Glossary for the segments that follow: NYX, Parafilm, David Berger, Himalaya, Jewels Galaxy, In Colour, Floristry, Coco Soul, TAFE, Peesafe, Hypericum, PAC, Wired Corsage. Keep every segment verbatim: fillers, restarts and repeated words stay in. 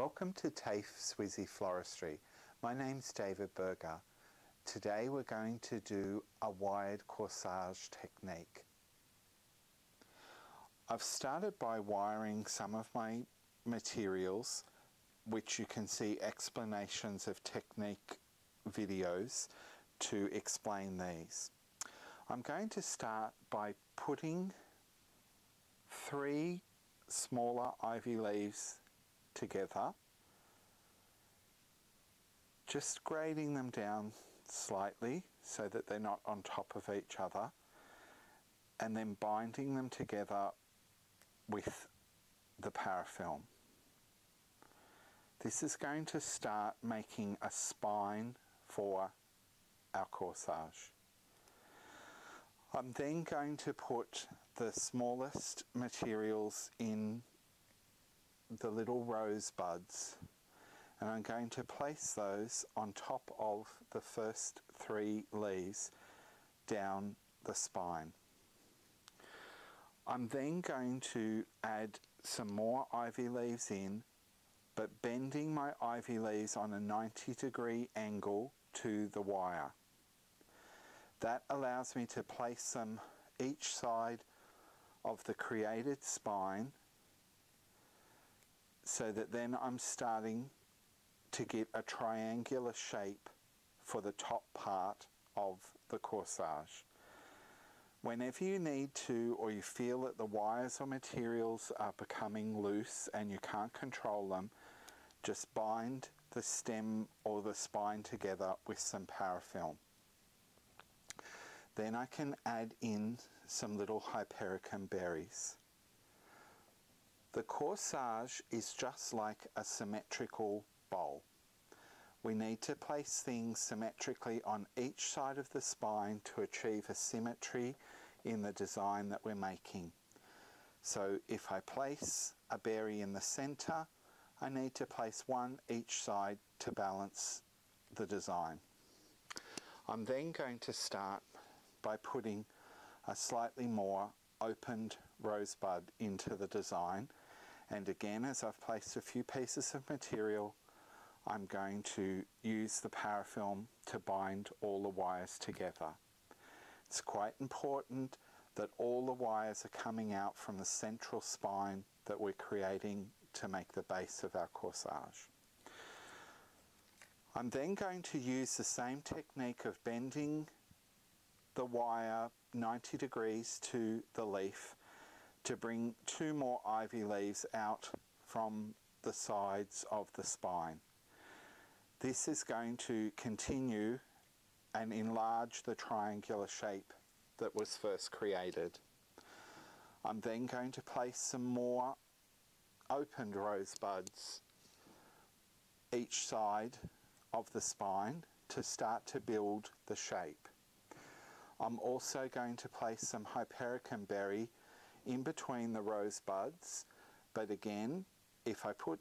Welcome to TAFE Swizzy Floristry. My name's David Berger. Today we're going to do a wired corsage technique. I've started by wiring some of my materials, which you can see explanations of technique videos to explain these. I'm going to start by putting three smaller ivy leaves together, just grading them down slightly so that they're not on top of each other, and then binding them together with the parafilm. This is going to start making a spine for our corsage. I'm then going to put the smallest materials in the little rose buds, and I'm going to place those on top of the first three leaves down the spine. I'm then going to add some more ivy leaves in, but bending my ivy leaves on a ninety degree angle to the wire. That allows me to place them each side of the created spine so that then I'm starting to get a triangular shape for the top part of the corsage. Whenever you need to, or you feel that the wires or materials are becoming loose and you can't control them, just bind the stem or the spine together with some parafilm. Then I can add in some little hypericum berries. The corsage is just like a symmetrical bowl. We need to place things symmetrically on each side of the spine to achieve a symmetry in the design that we're making. So if I place a berry in the center, I need to place one each side to balance the design. I'm then going to start by putting a slightly more opened rosebud into the design, and again, as I've placed a few pieces of material, I'm going to use the parafilm to bind all the wires together. It's quite important that all the wires are coming out from the central spine that we're creating to make the base of our corsage. I'm then going to use the same technique of bending the wire ninety degrees to the leaf to bring two more ivy leaves out from the sides of the spine. This is going to continue and enlarge the triangular shape that was first created. I'm then going to place some more opened rose buds each side of the spine to start to build the shape. I'm also going to place some hypericum berry in between the rose buds, but again, if I put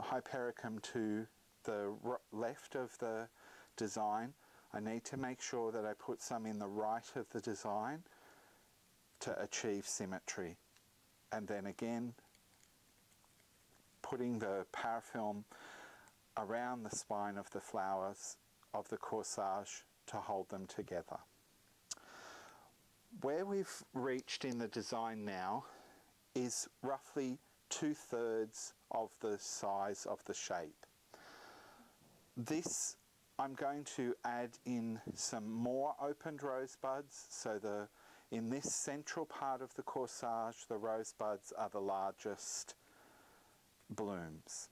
hypericum to the left of the design, I need to make sure that I put some in the right of the design to achieve symmetry. And then again, putting the parafilm around the spine of the flowers of the corsage to hold them together. Where we've reached in the design now is roughly two-thirds of the size of the shape. This, I'm going to add in some more opened rosebuds, so the in this central part of the corsage the rosebuds are the largest blooms.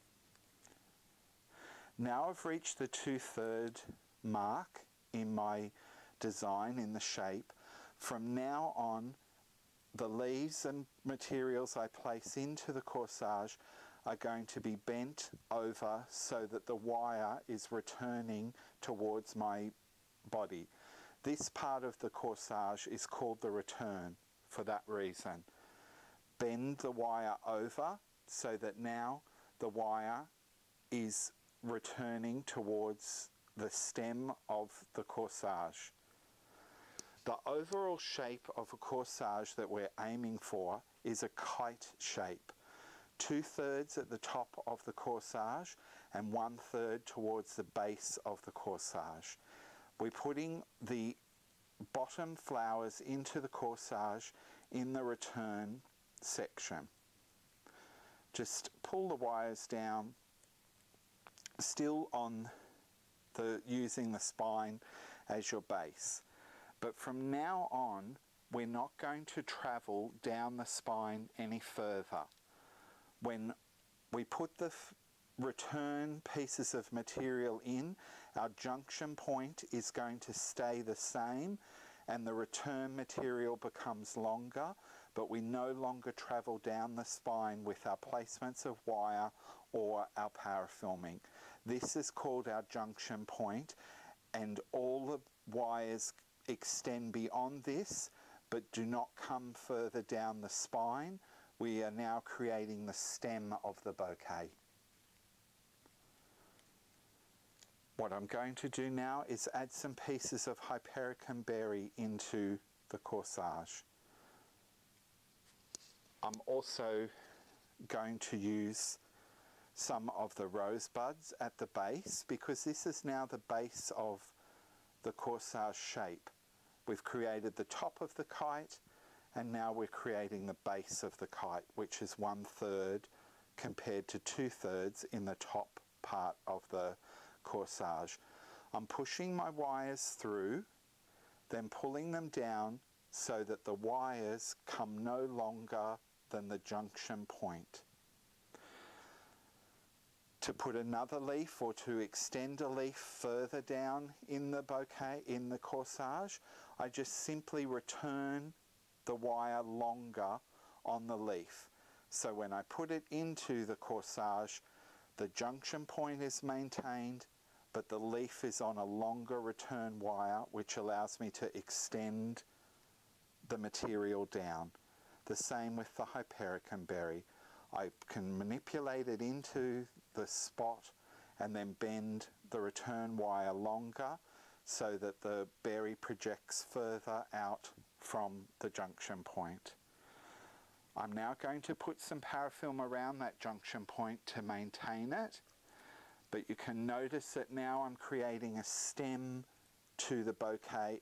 Now I've reached the two-third mark in my design, in the shape. From now on, the leaves and materials I place into the corsage are going to be bent over so that the wire is returning towards my body. This part of the corsage is called the return for that reason. Bend the wire over so that now the wire is returning towards the stem of the corsage. The overall shape of a corsage that we're aiming for is a kite shape. two-thirds at the top of the corsage and one-third towards the base of the corsage. We're putting the bottom flowers into the corsage in the return section. Just pull the wires down, still on the using the spine as your base. But from now on, we're not going to travel down the spine any further. When we put the return pieces of material in, our junction point is going to stay the same and the return material becomes longer, but we no longer travel down the spine with our placements of wire or our parafilming. This is called our junction point, and all the wires extend beyond this but do not come further down the spine. We are now creating the stem of the bouquet. What I'm going to do now is add some pieces of Hypericum berry into the corsage. I'm also going to use some of the rosebuds at the base, because this is now the base of the corsage shape. We've created the top of the kite, and now we're creating the base of the kite, which is one third compared to two thirds in the top part of the corsage. I'm pushing my wires through, then pulling them down so that the wires come no longer than the junction point. To put another leaf or to extend a leaf further down in the bouquet, in the corsage, I just simply return the wire longer on the leaf. So when I put it into the corsage, the junction point is maintained, but the leaf is on a longer return wire, which allows me to extend the material down. The same with the Hypericum berry. I can manipulate it into the spot and then bend the return wire longer so that the berry projects further out from the junction point. I'm now going to put some parafilm around that junction point to maintain it, but you can notice that now I'm creating a stem to the bouquet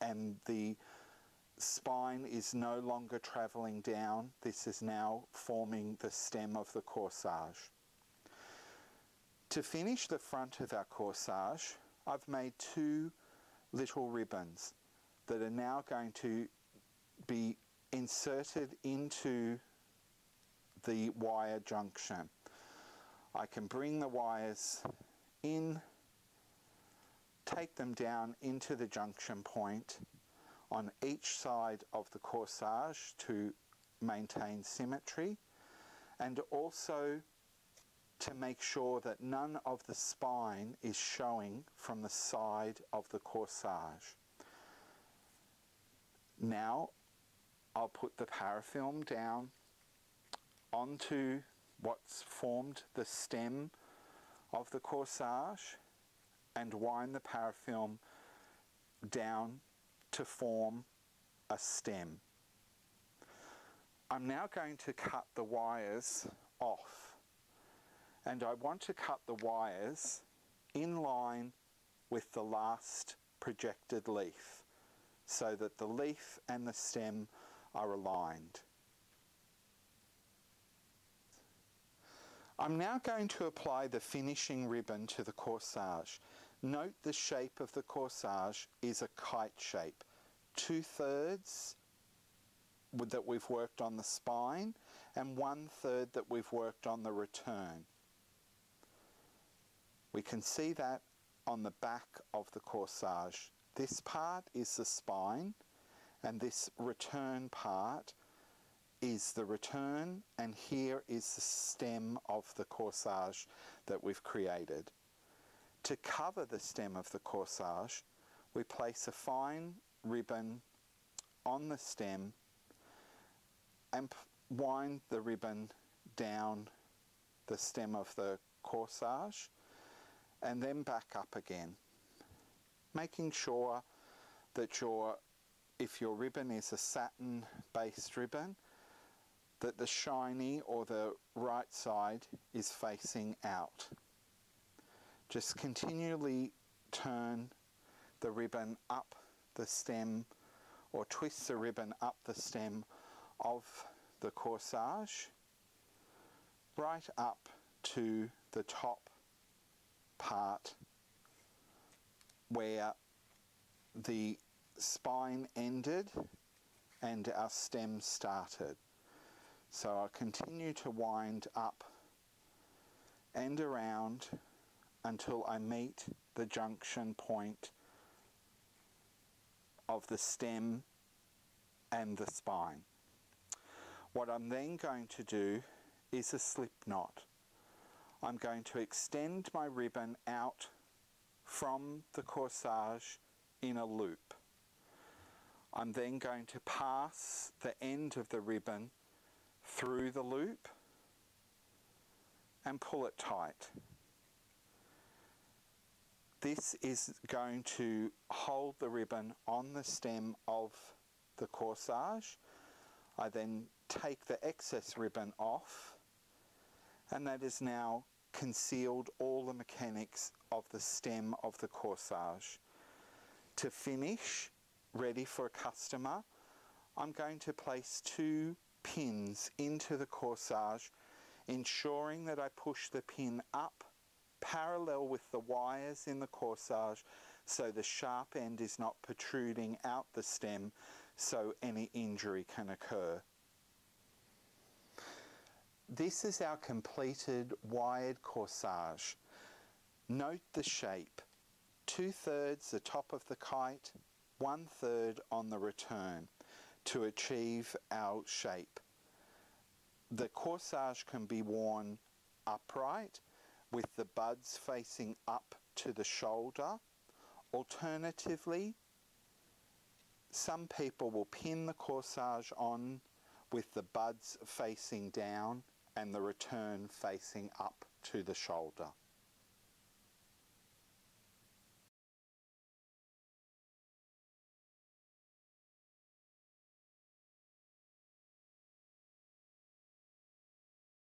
and the spine is no longer traveling down. This is now forming the stem of the corsage. To finish the front of our corsage, I've made two little ribbons that are now going to be inserted into the wire junction. I can bring the wires in, take them down into the junction point on each side of the corsage to maintain symmetry, and also to make sure that none of the spine is showing from the side of the corsage. Now I'll put the parafilm down onto what's formed the stem of the corsage and wind the parafilm down to form a stem. I'm now going to cut the wires off, and I want to cut the wires in line with the last projected leaf so that the leaf and the stem are aligned. I'm now going to apply the finishing ribbon to the corsage. Note the shape of the corsage is a kite shape. Two thirds that we've worked on the spine and one third that we've worked on the return. We can see that on the back of the corsage. This part is the spine and this return part is the return, and here is the stem of the corsage that we've created. To cover the stem of the corsage, we place a fine ribbon on the stem and wind the ribbon down the stem of the corsage and then back up again, making sure that your, if your ribbon is a satin based ribbon, that the shiny or the right side is facing out. Just continually turn the ribbon up the stem, or twist the ribbon up the stem of the corsage, right up to the top part where the spine ended and our stem started. So I'll continue to wind up and around until I meet the junction point of the stem and the spine. What I'm then going to do is a slip knot. I'm going to extend my ribbon out from the corsage in a loop. I'm then going to pass the end of the ribbon through the loop and pull it tight. This is going to hold the ribbon on the stem of the corsage. I then take the excess ribbon off, and that is now concealed all the mechanics of the stem of the corsage. To finish, ready for a customer, I'm going to place two pins into the corsage, ensuring that I push the pin up parallel with the wires in the corsage so the sharp end is not protruding out the stem so any injury can occur. This is our completed wired corsage. Note the shape. Two-thirds the top of the kite, one-third on the return to achieve our shape. The corsage can be worn upright with the buds facing up to the shoulder. Alternatively, some people will pin the corsage on with the buds facing down and the return facing up to the shoulder.